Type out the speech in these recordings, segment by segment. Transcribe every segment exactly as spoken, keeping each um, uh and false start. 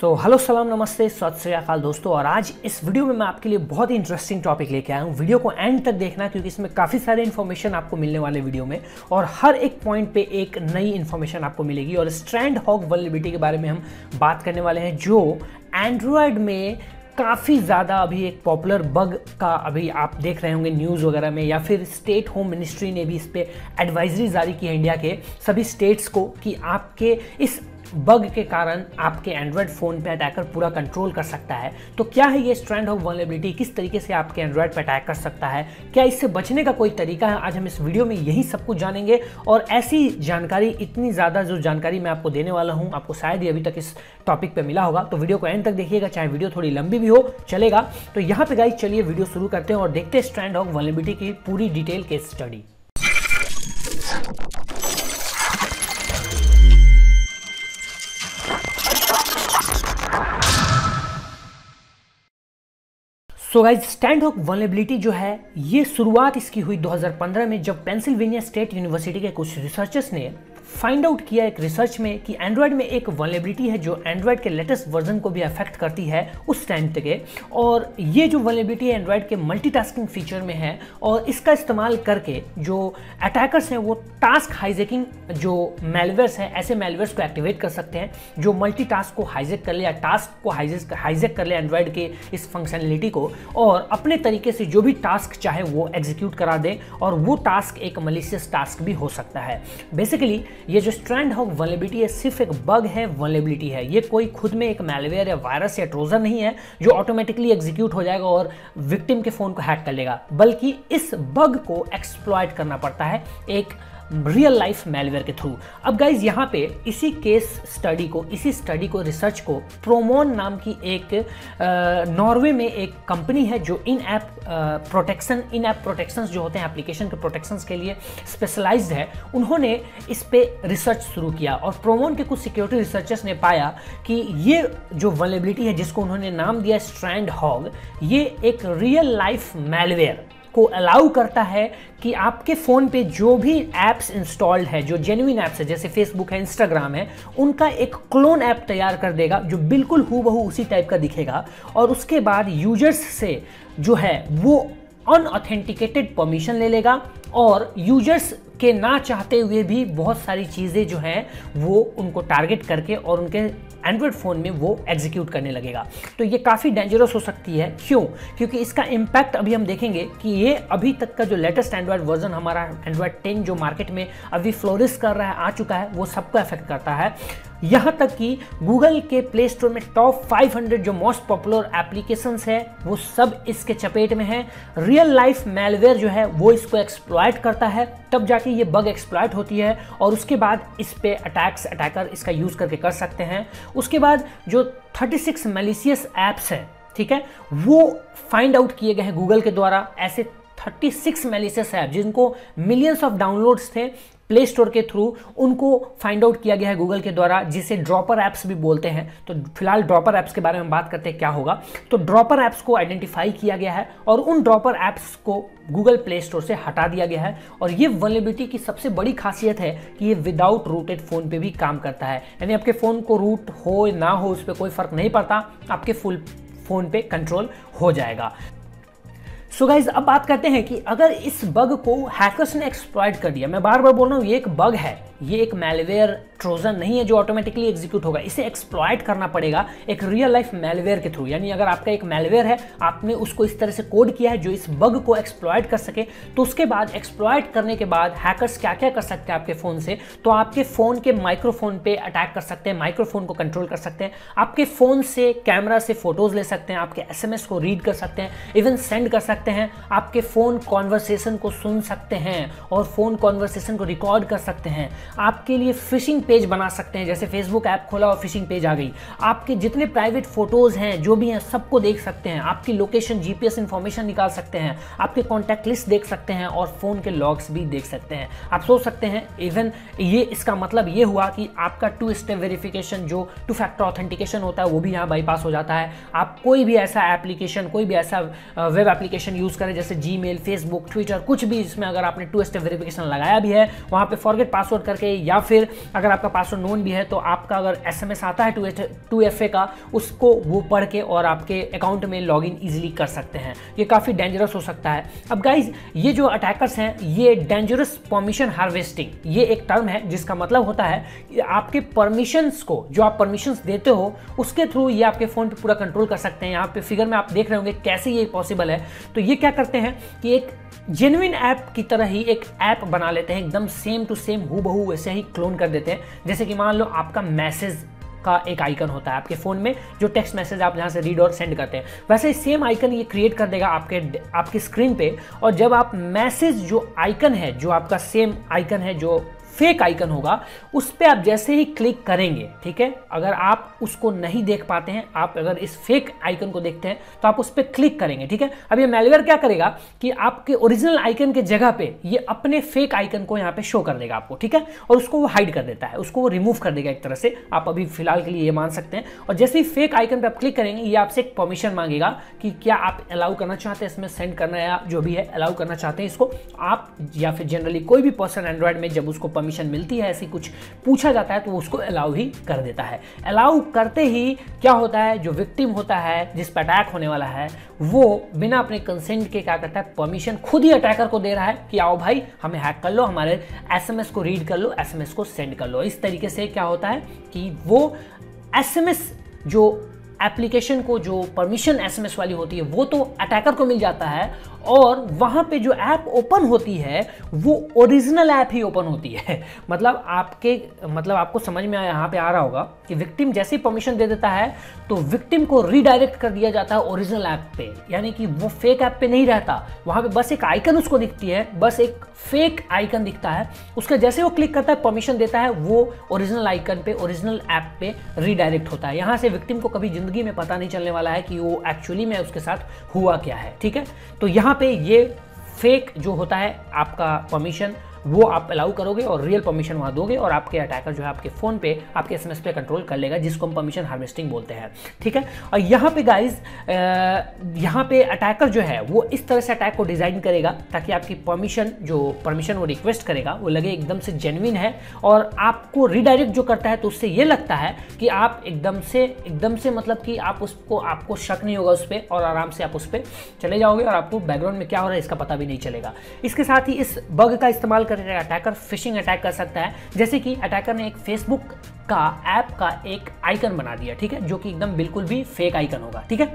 So hello सलाम नमस्ते सत श्री अकाल दोस्तों। और आज इस वीडियो में मैं आपके लिए बहुत ही इंटरेस्टिंग टॉपिक लेके आया हूँ। वीडियो को एंड तक देखना क्योंकि इसमें काफ़ी सारे इन्फॉर्मेशन आपको मिलने वाले वीडियो में, और हर एक पॉइंट पे एक नई इन्फॉर्मेशन आपको मिलेगी। और स्ट्रैंडहॉग वल्नरेबिलिटी के बारे में हम बात करने वाले हैं, जो एंड्रॉयड में काफ़ी ज़्यादा अभी एक पॉपुलर बग का अभी आप देख रहे होंगे न्यूज़ वगैरह में, या फिर स्टेट होम मिनिस्ट्री ने भी इस पर एडवाइजरी जारी की है इंडिया के सभी स्टेट्स को कि आपके इस बग के कारण आपके एंड्रॉयड फ़ोन पे अटैकर पूरा कंट्रोल कर सकता है। तो क्या है ये स्ट्रैंडहॉग वल्नरेबिलिटी, किस तरीके से आपके एंड्रॉयड पे अटैक कर सकता है, क्या इससे बचने का कोई तरीका है? आज हम इस वीडियो में यही सब कुछ जानेंगे। और ऐसी जानकारी, इतनी ज़्यादा जो जानकारी मैं आपको देने वाला हूँ, आपको शायद ही अभी तक इस टॉपिक पर मिला होगा। तो वीडियो को एंड तक देखिएगा, चाहे वीडियो थोड़ी लंबी भी हो चलेगा। तो यहाँ पर गाइस चलिए वीडियो शुरू करते हैं और देखते हैं स्ट्रैंडहॉग वल्नरेबिलिटी की पूरी detail case study. So guys, StrandHogg vulnerability जो है, ये शुरुआत इसकी हुई दो हज़ार पंद्रह में, जब पेंसिल्वेनिया स्टेट यूनिवर्सिटी के कुछ रिसर्चर्स ने फाइंड आउट किया एक रिसर्च में कि एंड्रॉयड में एक वल्नरेबिलिटी है जो एंड्रॉयड के लेटेस्ट वर्जन को भी अफेक्ट करती है उस टाइम तक। और ये जो वल्नरेबिलिटी है एंड्रॉयड के मल्टीटास्किंग फीचर में है, और इसका इस्तेमाल करके जो अटैकर्स हैं वो टास्क हाईजैकिंग, जो मेलवेयर्स हैं, ऐसे मेलवेयर्स को एक्टिवेट कर सकते हैं जो मल्टीटास्क को हाईजैक कर ले या टास्क को हाईजैक हाईजैक कर ले एंड्रॉयड के इस फंक्शनलिटी को, और अपने तरीके से जो भी टास्क चाहे वो एग्जीक्यूट करा दें। और वो टास्क एक मलिशियस टास्क भी हो सकता है। बेसिकली ये जो स्ट्रैंडहॉग वल्नरेबिलिटी है सिर्फ एक बग है, वल्नरेबिलिटी है। ये कोई खुद में एक मैलवेयर या वायरस या ट्रोजन नहीं है जो ऑटोमेटिकली एग्जीक्यूट हो जाएगा और विक्टिम के फ़ोन को हैक कर लेगा, बल्कि इस बग को एक्सप्लॉइट करना पड़ता है एक रियल लाइफ मेलवेयर के थ्रू। अब गाइज यहाँ पे इसी केस स्टडी को, इसी स्टडी को, रिसर्च को प्रोमोन नाम की एक नॉर्वे में एक कंपनी है जो in app protection, in app protections जो होते हैं एप्लीकेशन के प्रोटेक्शंस के लिए स्पेशलाइज्ड है, उन्होंने इस पर रिसर्च शुरू किया। और प्रोमोन के कुछ सिक्योरिटी रिसर्चर्स ने पाया कि ये जो वल्नरेबिलिटी है जिसको उन्होंने नाम दिया स्ट्रैंडहॉग, ये एक रियल लाइफ मेलवेयर को अलाउ करता है कि आपके फ़ोन पे जो भी ऐप्स इंस्टॉल्ड है, जो जेन्युइन ऐप्स है जैसे फेसबुक है, इंस्टाग्राम है, उनका एक क्लोन ऐप तैयार कर देगा जो बिल्कुल हूबहू उसी टाइप का दिखेगा। और उसके बाद यूजर्स से जो है वो अनऑथेंटिकेटेड परमिशन ले लेगा, और यूजर्स के ना चाहते हुए भी बहुत सारी चीज़ें जो हैं वो उनको टारगेट करके और उनके एंड्रॉयड फ़ोन में वो एग्जीक्यूट करने लगेगा। तो ये काफ़ी डेंजरस हो सकती है। क्यों? क्योंकि इसका इम्पैक्ट अभी हम देखेंगे कि ये अभी तक का जो लेटेस्ट एंड्रॉयड वर्जन हमारा एंड्रॉयड टेन जो मार्केट में अभी फ्लोरिश कर रहा है, आ चुका है, वो सबको अफेक्ट करता है। यहाँ तक कि गूगल के प्ले स्टोर में टॉप फाइव हंड्रेड जो मोस्ट पॉपुलर एप्लीकेशंस है वो सब इसके चपेट में है। रियल लाइफ मेलवेयर जो है वो इसको एक्सप्लॉइट करता है, तब जाके ये बग एक्सप्लॉइट होती है, और उसके बाद इस पे अटैक्स अटैकर इसका यूज़ करके कर सकते हैं। उसके बाद जो थर्टी सिक्स मैलिशियस ऐप्स हैं, ठीक है, वो फाइंड आउट किए गए हैं गूगल के द्वारा। ऐसे थर्टी सिक्स मैलिशियस ऐप जिनको मिलियंस ऑफ डाउनलोड्स थे प्ले स्टोर के थ्रू, उनको फाइंड आउट किया गया है गूगल के द्वारा, जिसे ड्रॉपर ऐप्स भी बोलते हैं। तो फिलहाल ड्रॉपर ऐप्स के बारे में बात करते हैं, क्या होगा। तो ड्रॉपर ऐप्स को आइडेंटिफाई किया गया है और उन ड्रॉपर ऐप्स को गूगल प्ले स्टोर से हटा दिया गया है। और ये वल्नरेबिलिटी की सबसे बड़ी खासियत है कि ये विदाउट रूटेड फ़ोन पे भी काम करता है, यानी आपके फ़ोन को रूट हो ना हो उस पर कोई फ़र्क नहीं पड़ता, आपके फुल फ़ोन पे कंट्रोल हो जाएगा। सो so गाइज, अब बात करते हैं कि अगर इस बग को हैकर्स ने एक्सप्लॉइट कर दिया। मैं बार बार बोल रहा हूँ, ये एक बग है, ये एक मेलवेयर ट्रोजन नहीं है जो ऑटोमेटिकली एग्जीक्यूट होगा। इसे एक्सप्लॉइट करना पड़ेगा एक रियल लाइफ मेलवेयर के थ्रू। यानी अगर आपका एक मेलवेयर है, आपने उसको इस तरह से कोड किया है जो इस बग को एक्सप्लॉइट कर सके, तो उसके बाद एक्सप्लॉइट करने के बाद हैकर्स क्या क्या कर सकते हैं आपके फ़ोन से, तो आपके फ़ोन के माइक्रोफोन पर अटैक कर सकते हैं, माइक्रोफोन को कंट्रोल कर सकते हैं, आपके फ़ोन से कैमरा से फ़ोटोज़ ले सकते हैं, आपके एस एम एस को रीड कर सकते हैं, इवन सेंड कर सकते हैं, आपके फ़ोन कॉन्वर्सेशन को सुन सकते हैं और फ़ोन कॉन्वर्सेशन को रिकॉर्ड कर सकते हैं, आपके लिए फिशिंग पेज बना सकते हैं, जैसे फेसबुक ऐप खोला और फिशिंग पेज आ गई, आपके जितने प्राइवेट फ़ोटोज़ हैं जो भी हैं सबको देख सकते हैं, आपकी लोकेशन जीपीएस इंफॉर्मेशन निकाल सकते हैं, आपके कॉन्टैक्ट लिस्ट देख सकते हैं और फ़ोन के लॉग्स भी देख सकते हैं। आप सोच सकते हैं इवन ये, इसका मतलब ये हुआ कि आपका टू स्टेप वेरिफिकेशन जो टू फैक्टर ऑथेंटिकेशन होता है वो भी यहाँ बाईपास हो जाता है। आप कोई भी ऐसा एप्लीकेशन, कोई भी ऐसा वेब एप्लीकेशन यूज़ करें जैसे जी मेल, फेसबुक, ट्विटर, कुछ भी, इसमें अगर आपने टू स्टेप वेरिफिकेशन लगाया भी है, वहाँ पर फॉरगेट पासवर्ड कर करके, या फिर अगर आपका पासवर्ड नोन भी है तो आपका अगर एसएमएस आता है टू एफ ए का, उसको वो पढ़ के और आपके अकाउंट में लॉगिन इजीली कर सकते हैं। ये काफ़ी डेंजरस हो सकता है। अब गाइज ये जो अटैकर्स हैं ये डेंजरस परमिशन हार्वेस्टिंग, ये एक टर्म है जिसका मतलब होता है कि आपके परमिशंस को, जो आप परमिशंस देते हो उसके थ्रू ये आपके फ़ोन पे पूरा कंट्रोल कर सकते हैं। यहाँ पे फिगर में आप देख रहे होंगे कैसे ये पॉसिबल है। तो ये क्या करते हैं कि एक जेन्युइन ऐप की तरह ही एक ऐप बना लेते हैं, एकदम सेम टू सेम हूबहू वैसे ही क्लोन कर देते हैं। जैसे कि मान लो आपका मैसेज का एक आइकन होता है आपके फ़ोन में, जो टेक्स्ट मैसेज आप जहाँ से रीड और सेंड करते हैं, वैसे ही सेम आइकन ये क्रिएट कर देगा आपके आपकी स्क्रीन पे। और जब आप मैसेज जो आइकन है, जो आपका सेम आइकन है, जो फेक आइकन होगा, उस पर आप जैसे ही क्लिक करेंगे, ठीक है, अगर आप उसको नहीं देख पाते हैं, आप अगर इस फेक आइकन को देखते हैं तो आप उस पर क्लिक करेंगे, ठीक है। अब ये मैलवेयर क्या करेगा कि आपके ओरिजिनल आइकन के जगह पे ये अपने फेक आइकन को यहाँ पे शो कर देगा आपको, ठीक है, और उसको वो हाइड कर देता है, उसको वो रिमूव कर देगा एक तरह से, आप अभी फिलहाल के लिए ये मान सकते हैं। और जैसे ही फेक आइकन पर आप क्लिक करेंगे ये आपसे एक परमिशन मांगेगा कि क्या आप अलाउ करना चाहते हैं, इसमें सेंड करना या जो भी है अलाउ करना चाहते हैं इसको आप, या फिर जनरली कोई भी पर्सन एंड्रॉयड में जब उसको परमिशन मिलती है, ऐसी कुछ पूछा जाता है तो वो उसको अलाउ ही कर देता है। अलाउ करते ही क्या होता है, जो विक्टिम होता है, जिस पर अटैक होने वाला है, वो बिना अपने कंसेंट के क्या करता है, परमिशन खुद ही अटैकर को दे रहा है कि आओ भाई हमें हैक कर लो, हमारे एसएमएस को रीड कर लो, एसएमएस को सेंड कर लो। इस तरीके से क्या होता है कि वो एसएमएस जो एप्लीकेशन को, जो परमिशन एसएमएस वाली होती है वो तो अटैकर को मिल जाता है, और वहाँ पे जो ऐप ओपन होती है वो ओरिजिनल ऐप ही ओपन होती है। मतलब आपके मतलब आपको समझ में आया, यहाँ पे आ रहा होगा कि विक्टिम जैसे ही परमिशन दे देता है तो विक्टिम को रीडायरेक्ट कर दिया जाता है ओरिजिनल ऐप पे, यानी कि वो फेक ऐप पे नहीं रहता, वहाँ पे बस एक आइकन उसको दिखती है, बस एक फेक आइकन दिखता है, उसका जैसे वो क्लिक करता है परमिशन देता है वो ओरिजिनल आइकन पे, ओरिजिनल ऐप पे रीडायरेक्ट होता है। यहाँ से विक्टिम को कभी ज़िंदगी में पता नहीं चलने वाला है कि वो एक्चुअली में उसके साथ हुआ क्या है, ठीक है। तो यहाँ पे ये फेक जो होता है आपका परमिशन वो आप अलाउ करोगे और रियल परमिशन वहाँ दोगे, और आपके अटैकर जो है आपके फ़ोन पे, आपके एसएमएस पे कंट्रोल कर लेगा, जिसको हम परमिशन हार्वेस्टिंग बोलते हैं, ठीक है। और यहाँ पे गाइस यहाँ पे अटैकर जो है वो इस तरह से अटैक को डिज़ाइन करेगा ताकि आपकी परमिशन जो परमिशन वो रिक्वेस्ट करेगा वो लगे एकदम से जेन्युइन है, और आपको रीडायरेक्ट जो करता है तो उससे ये लगता है कि आप एकदम से एकदम से मतलब कि आप उसको, आपको शक नहीं होगा उस पर, और आराम से आप उस पर चले जाओगे और आपको बैकग्राउंड में क्या हो रहा है इसका पता भी नहीं चलेगा। इसके साथ ही इस बग का इस्तेमाल अटैकर फिशिंग अटैक कर सकता है, जैसे कि अटैकर ने एक फेसबुक का ऐप का एक आइकन बना दिया, ठीक है, जो कि एकदम बिल्कुल भी फेक आइकन होगा, ठीक है।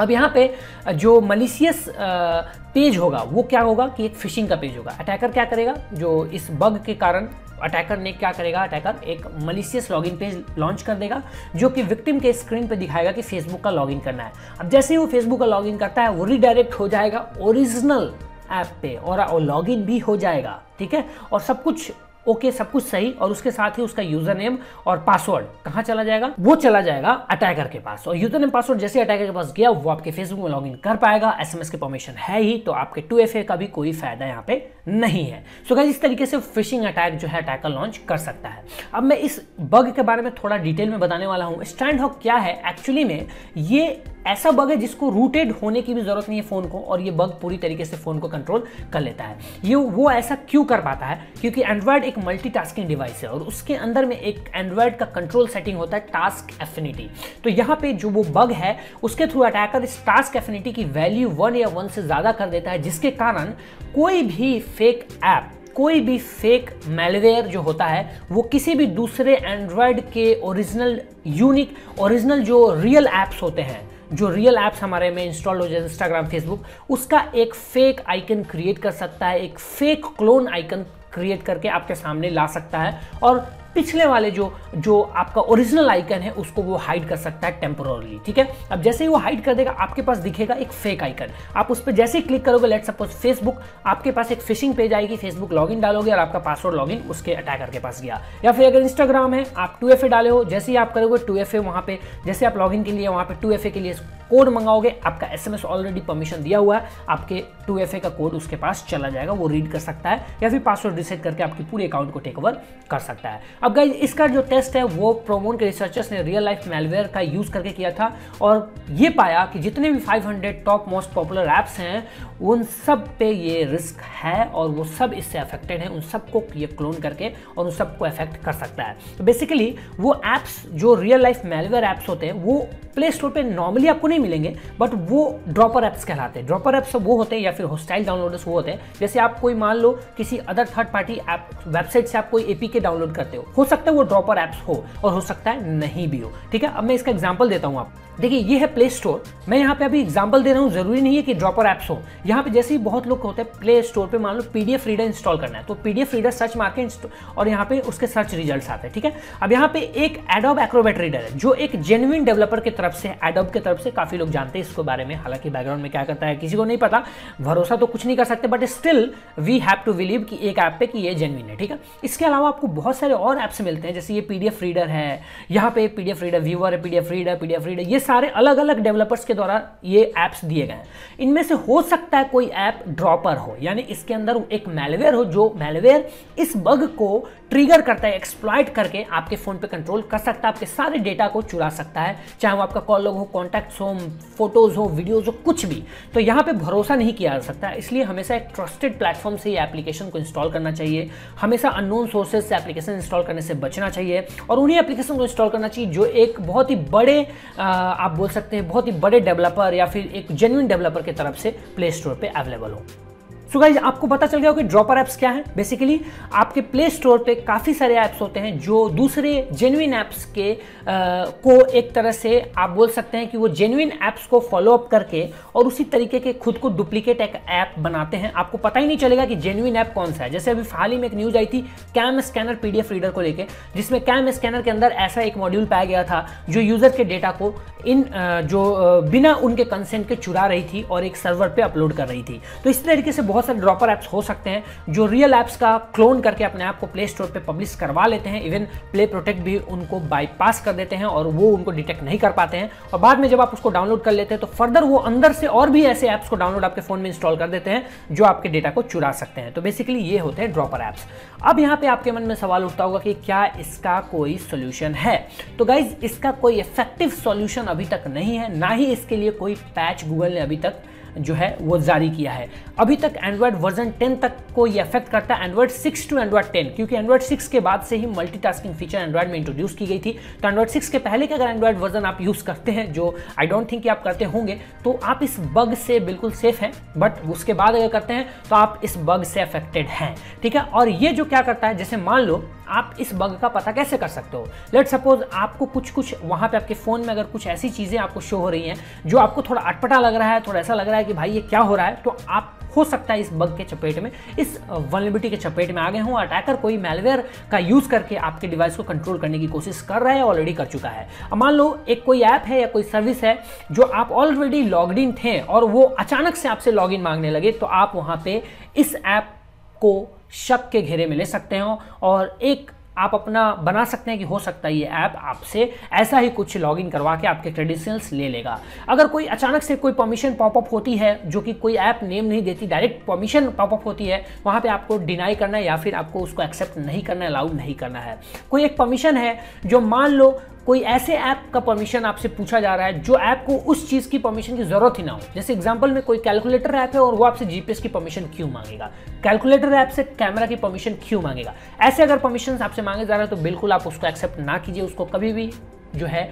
अब यहाँ पे जो मलिशियस पेज होगा वो क्या होगा कि एक फिशिंग का पेज होगा। अटैकर क्या करेगा, जो इस बग के कारण अटैकर ने क्या करेगा, अटैकर एक मलिशियस लॉगिन पेज लॉन्च कर देगा जो कि विक्टिम के स्क्रीन पे दिखाएगा कि फेसबुक का लॉगिन करना है। अब जैसे ही वो फेसबुक का लॉगिन करता है वो रिडायरेक्ट हो जाएगा ओरिजिनल ऐप पे, और लॉगिन भी हो जाएगा, ठीक है, और सब कुछ ओके, सब कुछ सही, और उसके साथ ही उसका यूजर नेम और पासवर्ड कहाँ चला जाएगा, वो चला जाएगा अटैकर के पास, और यूजर नेम पासवर्ड जैसे अटैकर के पास गया वो आपके फेसबुक में लॉगिन कर पाएगा। एसएमएस के परमिशन है ही, तो आपके टू एफ ए का भी कोई फायदा यहाँ पे नहीं है। सो गाइस इस तरीके से फिशिंग अटैक जो है अटैकर लॉन्च कर सकता है। अब मैं इस बग के बारे में थोड़ा डिटेल में बताने वाला हूँ। स्ट्रैंडहॉग क्या है एक्चुअली में, ये ऐसा बग है जिसको रूटेड होने की भी ज़रूरत नहीं है फ़ोन को, और ये बग पूरी तरीके से फ़ोन को कंट्रोल कर लेता है। ये वो ऐसा क्यों कर पाता है, क्योंकि एंड्रॉयड एक मल्टीटास्किंग डिवाइस है और उसके अंदर में एक एंड्रॉयड का कंट्रोल सेटिंग होता है टास्क एफिनिटी। तो यहाँ पे जो वो बग है उसके थ्रू अटैकर इस टास्क एफिनिटी की वैल्यू वन या वन से ज़्यादा कर देता है, जिसके कारण कोई भी फेक ऐप, कोई भी फेक मैलवेयर जो होता है वो किसी भी दूसरे एंड्रॉयड के ओरिजिनल यूनिक ओरिजिनल जो रियल ऐप्स होते हैं, जो रियल ऐप्स हमारे में इंस्टॉल हो जाए इंस्टाग्राम फेसबुक, उसका एक फेक आइकन क्रिएट कर सकता है, एक फेक क्लोन आइकन क्रिएट करके आपके सामने ला सकता है, और पिछले वाले जो जो आपका ओरिजिनल आइकन है उसको वो हाइड कर सकता है टेम्पोरली, ठीक है। अब जैसे ही वो हाइड कर देगा आपके पास दिखेगा एक फेक आइकन, आप उस पर जैसे ही क्लिक करोगे, लेट्स सपोज फेसबुक, आपके पास एक फिशिंग पेज आएगी, फेसबुक लॉगिन डालोगे और आपका पासवर्ड लॉगिन उसके अटैकर के पास गया। या फिर अगर इंस्टाग्राम है, आप टू एफ ए डाले हो, जैसे ही आप करोगे टू एफ ए, वहाँ पे जैसे आप लॉगिन के लिए वहाँ पे टू एफ ए के लिए कोड मंगाओगे, आपका एसएमएस ऑलरेडी परमिशन दिया हुआ है, आपके टू एफ ए का कोड उसके पास चला जाएगा, वो रीड कर सकता है, या फिर पासवर्ड रिसेट करके आपकी पूरे अकाउंट को टेक ओवर कर सकता है। अब गाइज इसका जो टेस्ट है वो प्रोमोन के रिसर्चर्स ने रियल लाइफ मेलवेयर का यूज़ करके किया था और ये पाया कि जितने भी पाँच सौ टॉप मोस्ट पॉपुलर ऐप्स हैं उन सब पे ये रिस्क है और वो सब इससे अफेक्टेड हैं, उन सबको ये क्लोन करके और उन सबको अफेक्ट कर सकता है। तो बेसिकली वो ऐप्स जो रियल लाइफ मेलवेयर ऐप्स होते हैं वो प्ले स्टोर पर नॉर्मली आपको नहीं मिलेंगे, बट वो ड्रॉपर ऐप्स कहलाते हैं। ड्रॉपर ऐप्स वो होते हैं या फिर होस्टाइल डाउनलोडर्स वो होते हैं, जैसे आप कोई मान लो किसी other third party app website से आप कोई एपीके डाउनलोड करते हो, हो सकता है वो ड्रॉपर ऐप्स हो और हो सकता है नहीं भी हो। ठीक है, अब मैं इसका एग्जांपल देता हूँ। आप देखिए ये है प्ले स्टोर, मैं यहाँ पे अभी एग्जांपल दे रहा हूँ, जरूरी नहीं है कि ड्रॉपर ऐप्स हो। यहाँ पे जैसे ही बहुत लोग होते हैं प्ले स्टोर पे मान लो पीडीएफ रीडर इंस्टॉल करना है, तो पीडीएफ रीडर सर्च मार के और यहाँ पे उसके सर्च रिजल्ट आते हैं। ठीक है, अब यहाँ पे एक एडोब एक्रोबेट रीडर है जो एक जेन्युइन डेवलपर की तरफ से, एडोब की तरफ से, काफी लोग जानते हैं इसके बारे में, हालांकि बैकग्राउंड में क्या करता है किसी को नहीं पता, भरोसा तो कुछ नहीं कर सकते, but still we have to believe कि एक ऐप पे कि ये जेन्युइन है। ठीक है, इसके अलावा आपको बहुत सारे और ऐप्स मिलते हैं, जैसे ये पीडीएफ रीडर है, यहाँ पे पीडीएफ रीडर व्यूअर है, पीडीएफ रीडर पीडीएफ रीडर ये सारे अलग अलग डेवलपर्स के द्वारा ये ऐप्स दिए गए हैं। इनमें से हो सकता है कोई ऐप ड्रॉपर हो, यानी इसके अंदर एक मैलवेयर हो, जो मैलवेयर इस बग को ट्रिगर करता है, एक्सप्लॉइट करके आपके फोन पे कंट्रोल कर सकता है, आपके सारे डेटा को चुरा सकता है, चाहे वो आपका कॉल लॉग हो, कॉन्टैक्ट्स हो, फोटोज हो, वीडियोज हो, कुछ भी। तो यहाँ पे भरोसा नहीं किया जा सकता, इसलिए हमेशा एक ट्रस्टेड प्लेटफॉर्म से ये एप्लीकेशन को इंस्टॉल करना चाहिए, हमेशा अननोन सोर्सेज से एप्लीकेशन इंस्टॉल करने से बचना चाहिए और उन्हीं एप्लीकेशन को इंस्टॉल करना चाहिए जो एक बहुत ही बड़े आ, आप बोल सकते हैं बहुत ही बड़े डेवलपर या फिर एक जेन्युइन डेवलपर की तरफ से प्ले स्टोर पे अवेलेबल हो। सो गाइज आपको पता चल गया हो कि ड्रॉपर ऐप्स क्या है। बेसिकली आपके प्ले स्टोर पे काफ़ी सारे ऐप्स होते हैं जो दूसरे जेन्युइन ऐप्स के आ, को एक तरह से आप बोल सकते हैं कि वो जेन्युइन ऐप्स को फॉलो अप करके और उसी तरीके के खुद को डुप्लीकेट एक ऐप बनाते हैं, आपको पता ही नहीं चलेगा कि जेन्युइन ऐप कौन सा है। जैसे अभी हाल ही में एक न्यूज़ आई थी कैम स्कैनर पीडीएफ रीडर को लेकर, जिसमें कैम स्कैनर के अंदर ऐसा एक मॉड्यूल पाया गया था जो यूज़र के डेटा को इन जो बिना उनके कंसेंट के चुरा रही थी और एक सर्वर पर अपलोड कर रही थी। तो इस तरीके से बहुत सारे ड्रॉपर ऐप्स हो सकते हैं जो रियल ऐप्स का क्लोन करके अपने ऐप को प्ले स्टोर पे पब्लिश करवा लेते हैं, इवन प्ले प्रोटेक्ट भी उनको बाईपास कर देते हैं और वो उनको डिटेक्ट नहीं कर पाते हैं, और बाद में जब आप उसको डाउनलोड कर लेते हैं तो फर्दर वो अंदर से और भी ऐसे ऐप्स को डाउनलोड आपके फोन में इंस्टॉल कर देते हैं जो आपके डेटा को चुरा सकते हैं। तो बेसिकली ये होते हैं ड्रॉपर ऐप्स। अब यहाँ पे आपके मन में सवाल उठता होगा कि क्या इसका कोई सोल्यूशन है? तो गाइज इसका कोई इफेक्टिव सोल्यूशन अभी तक नहीं है, ना ही इसके लिए कोई पैच गूगल ने अभी तक जो है वो जारी किया है। अभी तक एंड्रॉयड वर्जन टेन तक को ये अफेक्ट करता है, Android six to Android ten, क्योंकि एंड्रॉयड सिक्स के बाद से ही मल्टीटास्किंग फीचर एंड्रॉयड में इंट्रोड्यूस की गई थी। तो एंड्रॉयड सिक्स के पहले के अगर एंड्रॉयड वर्जन आप यूज़ करते हैं, जो आई डोंट थिंक कि आप करते होंगे, तो आप इस बग से बिल्कुल सेफ हैं, बट उसके बाद अगर करते हैं तो आप इस बग से अफेक्टेड हैं। ठीक है, और ये जो क्या करता है, जैसे मान लो आप इस बग का पता कैसे कर सकते हो, लेट सपोज आपको कुछ कुछ वहाँ पे आपके फ़ोन में अगर कुछ ऐसी चीज़ें आपको शो हो रही हैं जो आपको थोड़ा अटपटा लग रहा है, थोड़ा ऐसा लग रहा है कि भाई ये क्या हो रहा है, तो आप हो सकता है इस बग के चपेट में, इस वल्नरेबिलिटी के चपेट में आ गए हों। अटैकर कोई मैलवेयर का यूज़ करके आपके डिवाइस को कंट्रोल करने की कोशिश कर रहा है, ऑलरेडी कर चुका है। अब मान लो एक कोई ऐप है या कोई सर्विस है जो आप ऑलरेडी लॉग इन थे और वो अचानक से आपसे लॉग इन मांगने लगे, तो आप वहाँ पर इस ऐप को शक के घेरे में ले सकते हो और एक आप अपना बना सकते हैं कि हो सकता है ये ऐप आपसे ऐसा ही कुछ लॉगिन करवा के आपके क्रेडेंशियल्स ले लेगा। अगर कोई अचानक से कोई परमिशन पॉपअप होती है जो कि कोई ऐप नेम नहीं देती, डायरेक्ट परमिशन पॉपअप होती है, वहाँ पे आपको डिनाई करना है या फिर आपको उसको एक्सेप्ट नहीं करना, अलाउड नहीं करना है। कोई एक परमिशन है जो मान लो कोई ऐसे ऐप का परमिशन आपसे पूछा जा रहा है जो ऐप को उस चीज़ की परमिशन की ज़रूरत ही ना हो। जैसे एग्जांपल में कोई कैलकुलेटर ऐप है और वो आपसे जीपीएस की परमिशन क्यों मांगेगा, कैलकुलेटर ऐप से कैमरा की परमिशन क्यों मांगेगा। ऐसे अगर परमिशन आपसे मांगे जा रहे हैं तो बिल्कुल आप उसको एक्सेप्ट ना कीजिए, उसको कभी भी जो है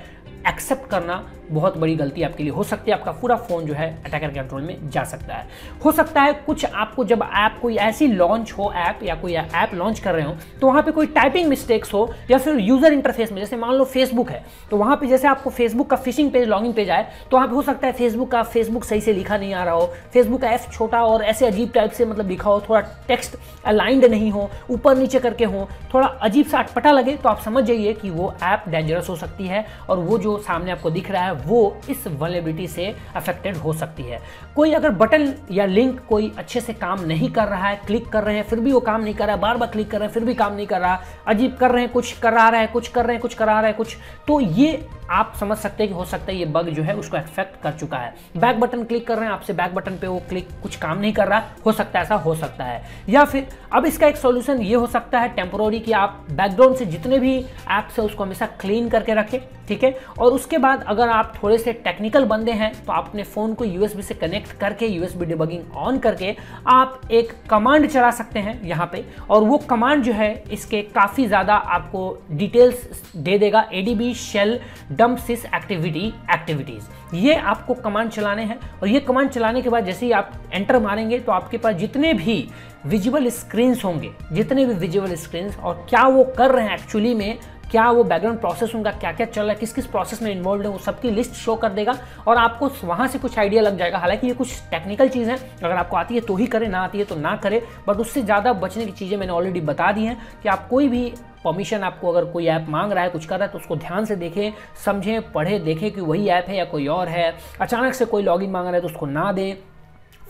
एक्सेप्ट करना बहुत बड़ी गलती आपके लिए हो सकती है, आपका पूरा फ़ोन जो है अटैकर के कंट्रोल में जा सकता है। हो सकता है कुछ आपको जब ऐप कोई ऐसी लॉन्च हो, ऐप या कोई ऐप लॉन्च कर रहे हो तो वहाँ पे कोई टाइपिंग मिस्टेक्स हो या फिर यूज़र इंटरफेस में, जैसे मान लो फेसबुक है तो वहाँ पे जैसे आपको फेसबुक का फिशिंग पेज लॉगिन पेज आए तो वहाँ पे हो सकता है फेसबुक का फेसबुक सही से लिखा नहीं आ रहा हो, फेसबुक का एफ छोटा और ऐसे अजीब टाइप से मतलब लिखा हो, थोड़ा टेक्स्ट अलाइंड नहीं हो, ऊपर नीचे करके हो, थोड़ा अजीब सा अटपटा लगे, तो आप समझ जाइए कि वो ऐप डेंजरस हो सकती है और वो जो जो सामने आपको दिख रहा है वो इस वल्नरेबिलिटी से अफेक्टेड हो सकती है। कोई अगर बटन या लिंक कोई अच्छे से काम नहीं कर रहा है, क्लिक कर रहे हैं फिर भी वो काम नहीं कर रहा है, बार बार क्लिक कर रहे हैं फिर भी काम नहीं कर रहा, अजीब कर रहे हैं, कुछ करा रहा है, कुछ कर रहे हैं, कुछ करा रहा है, कुछ, तो ये आप समझ सकते हैं कि हो सकता है ये बग जो है उसको अफेक्ट कर चुका है। बैक बटन क्लिक कर रहे हैं, आपसे बैक बटन पे वो क्लिक कुछ काम नहीं कर रहा, हो सकता है ऐसा हो सकता है। या फिर अब इसका एक सॉल्यूशन ये हो सकता है टेम्पोररी कि आप बैकग्राउंड से जितने भी ऐप्स है उसको हमेशा क्लीन करके रखें, ठीक है। और उसके बाद अगर आप थोड़े से टेक्निकल बंदे हैं तो आप अपने फ़ोन को यूएसबी से कनेक्ट करके यूएसबी डिबगिंग ऑन करके आप एक कमांड चला सकते हैं यहाँ पे, और वो कमांड जो है इसके काफ़ी ज़्यादा आपको डिटेल्स दे देगा। ADB shell dumpsys activity activities, ये आपको कमांड चलाने हैं, और ये कमांड चलाने के बाद जैसे ही आप एंटर मारेंगे तो आपके पास जितने भी विजुअल स्क्रीन्स होंगे, जितने भी विजुअल स्क्रीन्स और क्या वो कर रहे हैं एक्चुअली में, क्या वो बैकग्राउंड प्रोसेस उनका क्या क्या चल रहा है, किस किस प्रोसेस में इन्वॉल्व है, वो सबकी लिस्ट शो कर देगा और आपको वहाँ से कुछ आइडिया लग जाएगा। हालांकि ये कुछ टेक्निकल चीज़ है, अगर आपको आती है तो ही करें, ना आती है तो ना करें, बट उससे ज़्यादा बचने की चीज़ें मैंने ऑलरेडी बता दी हैं कि आप कोई भी परमिशन आपको अगर कोई ऐप मांग रहा है, कुछ कर रहा है, तो उसको ध्यान से देखें, समझें, पढ़ें, देखें कि वही ऐप है या कोई और है। अचानक से कोई लॉगिन मांग रहा है तो उसको ना दें,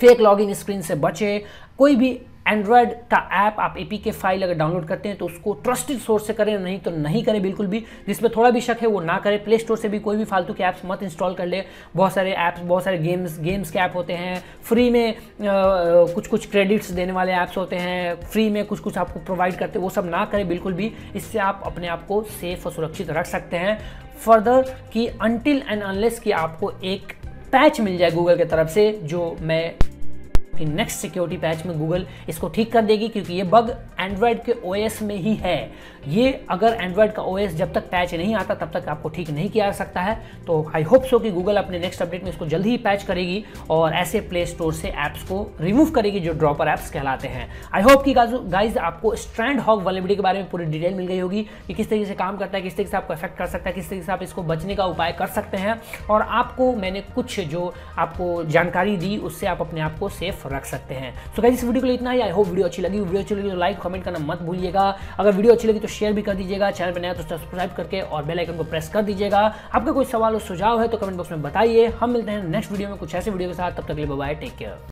फेक लॉगिन स्क्रीन से बचें। कोई भी एंड्रॉयड का ऐप आप एपीके फाइल अगर डाउनलोड करते हैं तो उसको ट्रस्टेड सोर्स से करें, नहीं तो नहीं करें बिल्कुल भी, जिसमें थोड़ा भी शक है वो ना करें। प्ले स्टोर से भी कोई भी फालतू के ऐप्स मत इंस्टॉल कर ले, बहुत सारे ऐप्स, बहुत सारे गेम्स गेम्स के ऐप होते हैं, फ्री में आ, कुछ कुछ क्रेडिट्स देने वाले ऐप्स होते हैं, फ्री में कुछ कुछ आपको प्रोवाइड करते, वो सब ना करें बिल्कुल भी। इससे आप अपने आप को सेफ और सुरक्षित रख सकते हैं। फर्दर कि अनटिल एंड अनलेस कि आपको एक पैच मिल जाए गूगल की तरफ से, जो मैं कि नेक्स्ट सिक्योरिटी पैच में गूगल इसको ठीक कर देगी, क्योंकि ये बग एंड्रॉयड के ओएस में ही है। ये अगर एंड्रॉयड का ओएस जब तक पैच नहीं आता तब तक आपको ठीक नहीं किया जा सकता है। तो आई होप सो कि गूगल अपने नेक्स्ट अपडेट में इसको जल्दी ही पैच करेगी और ऐसे प्ले स्टोर से ऐप्स को रिमूव करेगी जो ड्रॉपर ऐप्स कहलाते हैं। आई होप कि गाइज आपको स्ट्रैंडहॉग वल्नरेबिलिटी के बारे में पूरी डिटेल मिल गई होगी कि किस तरीके से काम करता है, किस तरीके से आपको इफेक्ट कर सकता है, किस तरीके से आप इसको बचने का उपाय कर सकते हैं, और आपको मैंने कुछ जो आपको जानकारी दी उससे आप अपने आप को सेफ रख सकते हैं। तो गाइस इस वीडियो के लिए इतना ही। आई होप वीडियो अच्छी लगी वीडियो अच्छी लगी तो लाइक कमेंट करना मत भूलिएगा। अगर वीडियो अच्छी लगी तो शेयर भी कर दीजिएगा, चैनल पर नया तो सब्सक्राइब करके और बेल आइकन को प्रेस कर दीजिएगा। आपका कोई सवाल और सुझाव है तो कमेंट बॉक्स में बताइए। हम मिलते हैं नेक्स्ट वीडियो में कुछ ऐसे वीडियो के साथ, तब तक के लिए बाय बाय, टेक केयर।